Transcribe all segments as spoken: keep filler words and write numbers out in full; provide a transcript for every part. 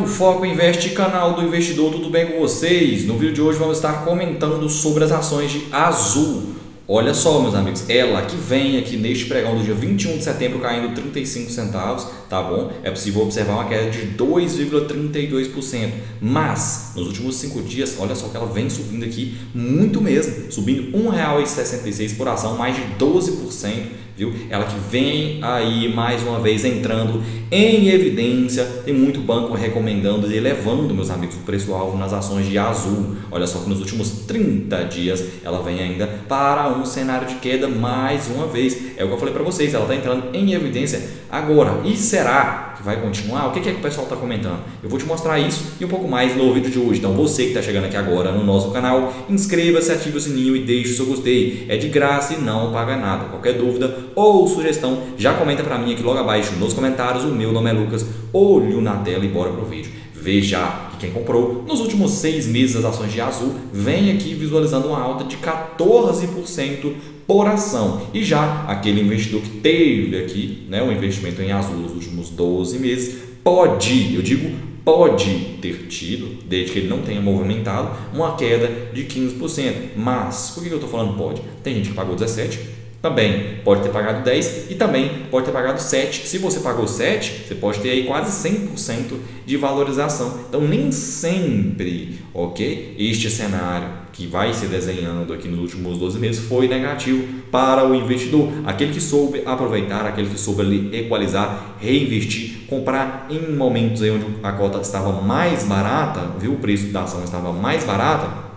do Foco Investe, canal do investidor, tudo bem com vocês? No vídeo de hoje vamos estar comentando sobre as ações de Azul. Olha só, meus amigos, ela que vem aqui neste pregão do dia vinte e um de setembro caindo trinta e cinco centavos, tá bom? É possível observar uma queda de dois vírgula trinta e dois por cento, mas nos últimos cinco dias, olha só que ela vem subindo aqui muito mesmo, subindo um real e sessenta e seis centavos por ação, mais de doze por cento, viu? Ela que vem aí mais uma vez entrando em evidência, tem muito banco recomendando e elevando, meus amigos, o preço-alvo nas ações de Azul. Olha só que nos últimos trinta dias ela vem ainda para um cenário de queda mais uma vez. É o que eu falei para vocês, ela está entrando em evidência agora. E será que vai continuar? O que é que o pessoal está comentando? Eu vou te mostrar isso e um pouco mais no vídeo de hoje. Então você que está chegando aqui agora no nosso canal, inscreva-se, ative o sininho e deixe o seu gostei. É de graça e não paga nada. Qualquer dúvida ou sugestão, já comenta para mim aqui logo abaixo nos comentários. O meu nome é Lucas, olho na tela e bora pro vídeo. Veja que quem comprou nos últimos seis meses as ações de Azul vem aqui visualizando uma alta de quatorze por cento por ação. E já aquele investidor que teve aqui, né, um investimento em Azul nos últimos doze meses, pode, eu digo pode ter tido, desde que ele não tenha movimentado, uma queda de quinze por cento. Mas, por que eu estou falando pode? Tem gente que pagou dezessete por cento, também pode ter pagado dez por cento e também pode ter pagado sete por cento. Se você pagou sete por cento, você pode ter aí quase cem por cento de valorização. Então, nem sempre, ok? Este cenário que vai se desenhando aqui nos últimos doze meses foi negativo para o investidor. Aquele que soube aproveitar, aquele que soube ali equalizar, reinvestir, comprar em momentos aí onde a cota estava mais barata, viu? O preço da ação estava mais barata,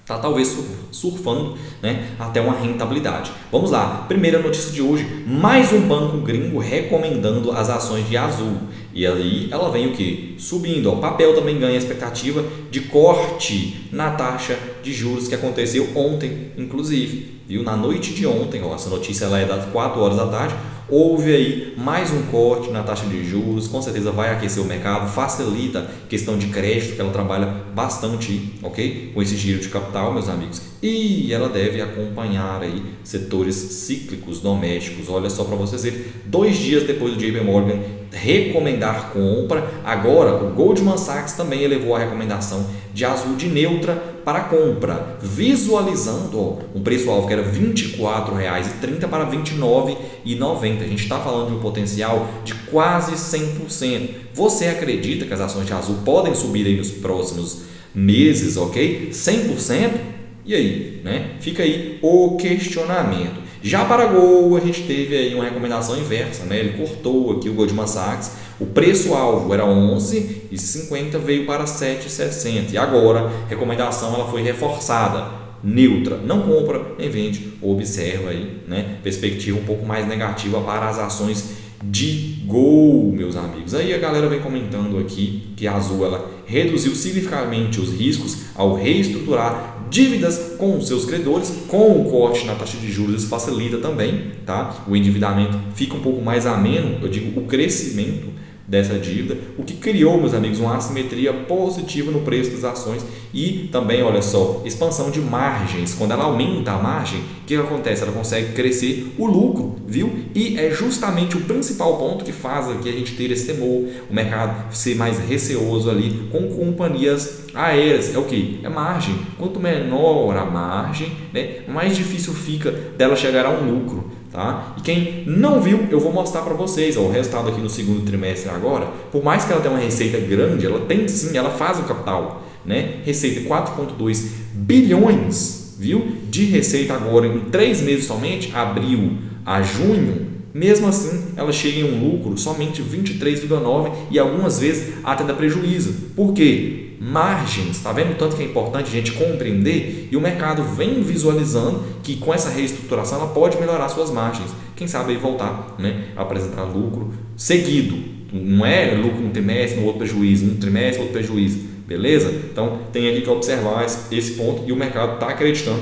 está talvez surfando, né, até uma rentabilidade. Vamos lá, primeira notícia de hoje, mais um banco gringo recomendando as ações de Azul. E aí ela vem o que? Subindo. O papel também ganha expectativa de corte na taxa de juros que aconteceu ontem, inclusive. Viu? Na noite de ontem, ó, essa notícia ela é das quatro horas da tarde, houve aí mais um corte na taxa de juros, com certeza vai aquecer o mercado, facilita a questão de crédito, que ela trabalha bastante, ok? Com esse giro de capital, meus amigos. E ela deve acompanhar aí setores cíclicos domésticos. Olha só para vocês verem, dois dias depois do J P Morgan recomendar compra, agora o Goldman Sachs também elevou a recomendação de Azul de neutra para compra, visualizando, ó, um preço-alvo que era vinte e quatro reais e trinta centavos para vinte e nove reais e noventa centavos. A gente está falando de um potencial de quase cem por cento. Você acredita que as ações de Azul podem subir aí nos próximos meses, ok? cem por cento? E aí, né? Fica aí o questionamento. Já para Gol, a gente teve aí uma recomendação inversa, né? Ele cortou aqui o Goldman Sachs, o preço-alvo era onze reais e cinquenta centavos, veio para sete reais e sessenta centavos. E agora, a recomendação ela foi reforçada, neutra, não compra nem vende, observa aí, né? Perspectiva um pouco mais negativa para as ações de Gol, meus amigos. Aí a galera vem comentando aqui que a Azul ela reduziu significativamente os riscos ao reestruturar dívidas com os seus credores, com o corte na taxa de juros, isso facilita também, tá? O endividamento fica um pouco mais ameno, eu digo o crescimento dessa dívida, o que criou, meus amigos, uma assimetria positiva no preço das ações e também, olha só, expansão de margens. Quando ela aumenta a margem, o que acontece? Ela consegue crescer o lucro, viu? E é justamente o principal ponto que faz aqui a gente ter esse temor, o mercado ser mais receoso ali com companhias aéreas. É o que? É margem. Quanto menor a margem, né, mais difícil fica dela chegar a um lucro. Tá? E quem não viu, eu vou mostrar para vocês, ó, o resultado aqui no segundo trimestre agora. Por mais que ela tenha uma receita grande, ela tem sim, ela faz o capital, né? Receita quatro vírgula dois bilhões, viu? De receita agora em três meses somente, abril a junho. Mesmo assim, ela chega em um lucro somente vinte e três vírgula nove e algumas vezes até dá prejuízo. Por quê? Margens, tá vendo? Tanto que é importante a gente compreender e o mercado vem visualizando que com essa reestruturação ela pode melhorar suas margens. Quem sabe aí voltar, né, a apresentar lucro seguido. Não é lucro um trimestre, um outro prejuízo, um trimestre, outro prejuízo, beleza? Então tem ali que observar esse ponto e o mercado está acreditando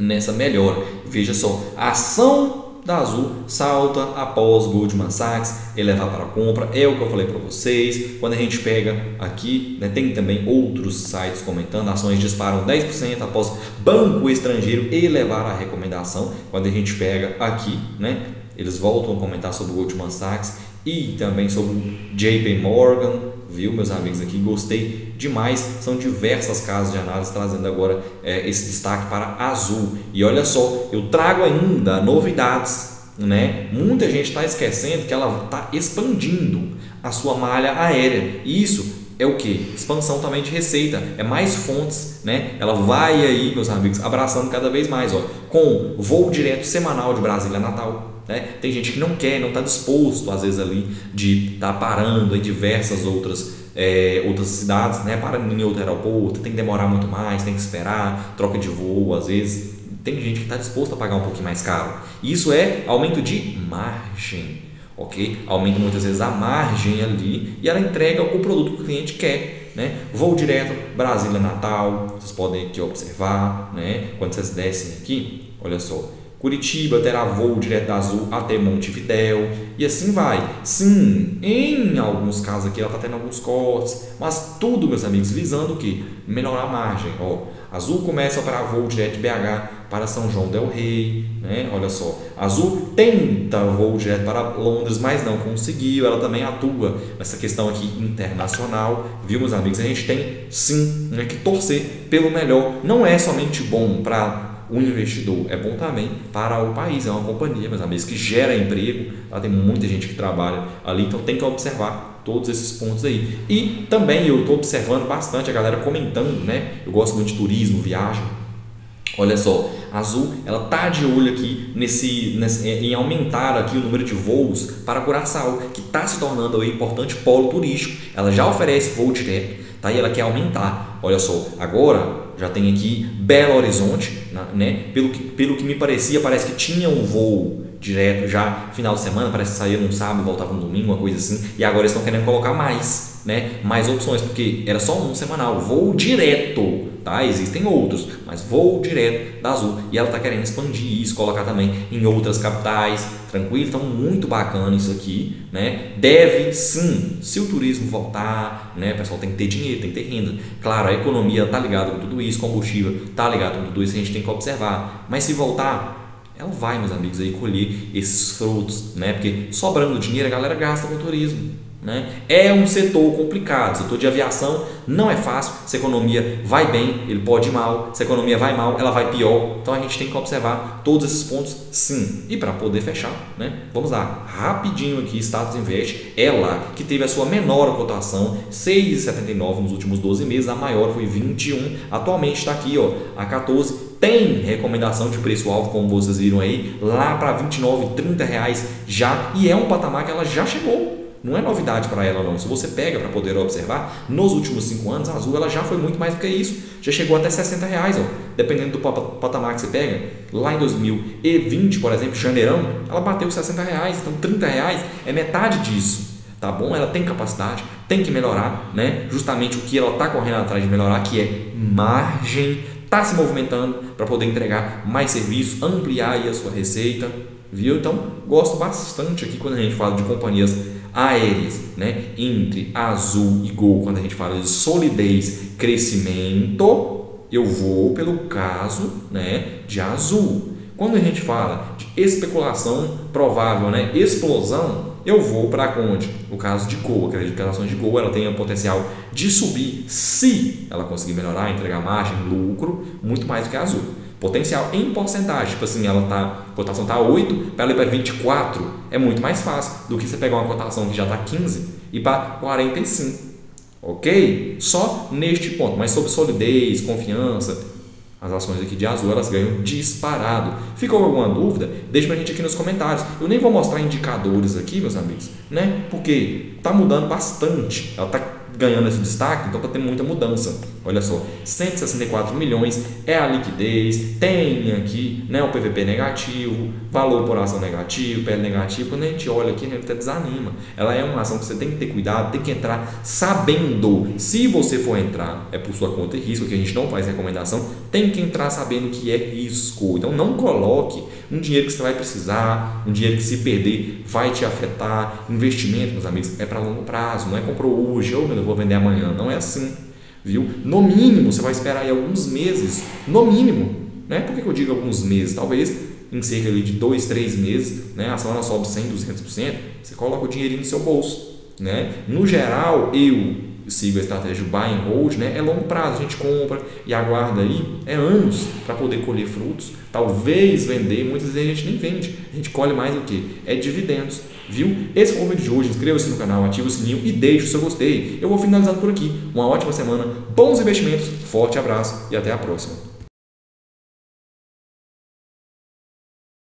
nessa melhora. Veja só, a ação da Azul salta após Goldman Sachs elevar para compra, é o que eu falei para vocês. Quando a gente pega aqui, né, tem também outros sites comentando, ações disparam dez por cento após banco estrangeiro elevar a recomendação. Quando a gente pega aqui, né, eles voltam a comentar sobre o Goldman Sachs e também sobre o J P Morgan, viu, meus amigos? Aqui gostei demais. São diversas casas de análise trazendo agora é, esse destaque para Azul. E olha só, eu trago ainda novidades, né? Muita gente está esquecendo que ela está expandindo a sua malha aérea. E isso é o que? Expansão também de receita, é mais fontes, né? Ela vai aí, meus amigos, abraçando cada vez mais, ó, com voo direto semanal de Brasília a Natal, né? Tem gente que não quer, não está disposto, às vezes, ali de estar tá parando em diversas outras, é, outras cidades, né? Parando em outro aeroporto, tem que demorar muito mais, tem que esperar, troca de voo, às vezes. Tem gente que está disposta a pagar um pouquinho mais caro. Isso é aumento de margem. Ok? Aumenta muitas vezes a margem ali e ela entrega o produto que o cliente quer, né? Voo direto Brasília-Natal, vocês podem aqui observar, né? Quando vocês descem aqui, olha só, Curitiba terá voo direto da Azul até Montevidéu e assim vai. Sim, em alguns casos aqui ela está tendo alguns cortes, mas tudo, meus amigos, visando o que? Melhorar a margem. Ó, Azul começa a operar voo direto de B H para São João del Rei, né? Olha só, Azul tenta voo direto para Londres, mas não conseguiu. Ela também atua nessa questão aqui internacional, viu, meus amigos? A gente tem sim, né, que torcer pelo melhor. Não é somente bom para o investidor, é bom também para o país. É uma companhia, meus amigos, que gera emprego, ela tem muita gente que trabalha ali, então tem que observar todos esses pontos aí. E também eu estou observando bastante a galera comentando, né? Eu gosto muito de turismo, viagem. Olha só, a Azul, ela tá de olho aqui nesse, nesse, em aumentar aqui o número de voos para Curaçao, que está se tornando aí um importante polo turístico. Ela já oferece voo direto, tá? E ela quer aumentar. Olha só, agora já tem aqui Belo Horizonte, né? Pelo que, pelo que me parecia, parece que tinha um voo direto já final de semana, parece que saía num sábado, voltava no domingo, uma coisa assim. E agora eles estão querendo colocar mais, né? Mais opções, porque era só um semanal, voo direto, tá? Existem outros, mas voo direto da Azul. E ela está querendo expandir isso, colocar também em outras capitais, tranquilo? Então, muito bacana isso aqui, né? Deve sim, se o turismo voltar, né? O pessoal tem que ter dinheiro, tem que ter renda. Claro, a economia está ligada com tudo isso, combustível está ligado com tudo isso, a gente tem que observar. Mas se voltar, ela vai, meus amigos, aí colher esses frutos, né? Porque sobrando dinheiro a galera gasta com turismo, né? É um setor complicado, setor de aviação não é fácil. Se a economia vai bem, ele pode ir mal. Se a economia vai mal, ela vai pior. Então a gente tem que observar todos esses pontos, sim. E para poder fechar, né? Vamos lá, rapidinho aqui, Status Invest, ela que teve a sua menor cotação, seis reais e setenta e nove centavos nos últimos doze meses, a maior foi vinte e um, atualmente está aqui, ó, a quatorze. Tem recomendação de preço-alvo, como vocês viram aí, lá para vinte e nove, trinta reais já, e é um patamar que ela já chegou. Não é novidade para ela não. Se você pega para poder observar, nos últimos cinco anos a Azul ela já foi muito mais do que isso. Já chegou até sessenta reais, ó, dependendo do patamar que você pega. Lá em dois mil e vinte, por exemplo, janeirão, ela bateu sessenta reais, então trinta reais é metade disso. Tá bom? Ela tem capacidade, tem que melhorar, né? Justamente o que ela está correndo atrás de melhorar, que é margem. Está se movimentando para poder entregar mais serviços, ampliar aí a sua receita, viu? Então, gosto bastante aqui quando a gente fala de companhias aéreas, né? Entre Azul e Gol, quando a gente fala de solidez, crescimento, eu vou pelo caso, né, de Azul. Quando a gente fala de especulação provável, né, explosão, eu vou para onde? No caso de Gol, acredito que as ações de Gol ela tem o potencial de subir se ela conseguir melhorar, entregar margem, lucro, muito mais do que a Azul. Potencial em porcentagem, tipo assim, ela tá, a cotação está oito, para ela ir para vinte e quatro, é muito mais fácil do que você pegar uma cotação que já está quinze e para quarenta e cinco, ok? Só neste ponto, mas sobre solidez, confiança, as ações aqui de Azul, elas ganham disparado. Ficou com alguma dúvida? Deixa pra gente aqui nos comentários. Eu nem vou mostrar indicadores aqui, meus amigos, né? Porque tá mudando bastante. Ela tá ganhando esse destaque, então tá tendo muita mudança. Olha só, cento e sessenta e quatro milhões é a liquidez, tem aqui, né, o P V P negativo, valor por ação negativo, P L negativo. Quando a gente olha aqui, a gente até desanima. Ela é uma ação que você tem que ter cuidado, tem que entrar sabendo. Se você for entrar, é por sua conta e risco, que a gente não faz recomendação, tem que entrar sabendo que é risco. Então não coloque um dinheiro que você vai precisar, um dinheiro que se perder vai te afetar. Investimento, meus amigos, é para longo prazo, não é comprou hoje, ou eu vou vender amanhã, não é assim, viu? No mínimo, você vai esperar aí alguns meses, no mínimo, né? Por que eu digo alguns meses? Talvez em cerca de dois, três meses, né, a ação ela sobe cem, duzentos por cento, você coloca o dinheirinho no seu bolso. Né? No geral, eu sigo a estratégia buy and hold, né? É longo prazo, a gente compra e aguarda aí, é anos para poder colher frutos, talvez vender, muitas vezes a gente nem vende, a gente colhe mais o que? É dividendos, viu? Esse foi o vídeo de hoje, inscreva-se no canal, ativa o sininho e deixe o seu gostei. Eu vou finalizando por aqui, uma ótima semana, bons investimentos, forte abraço e até a próxima.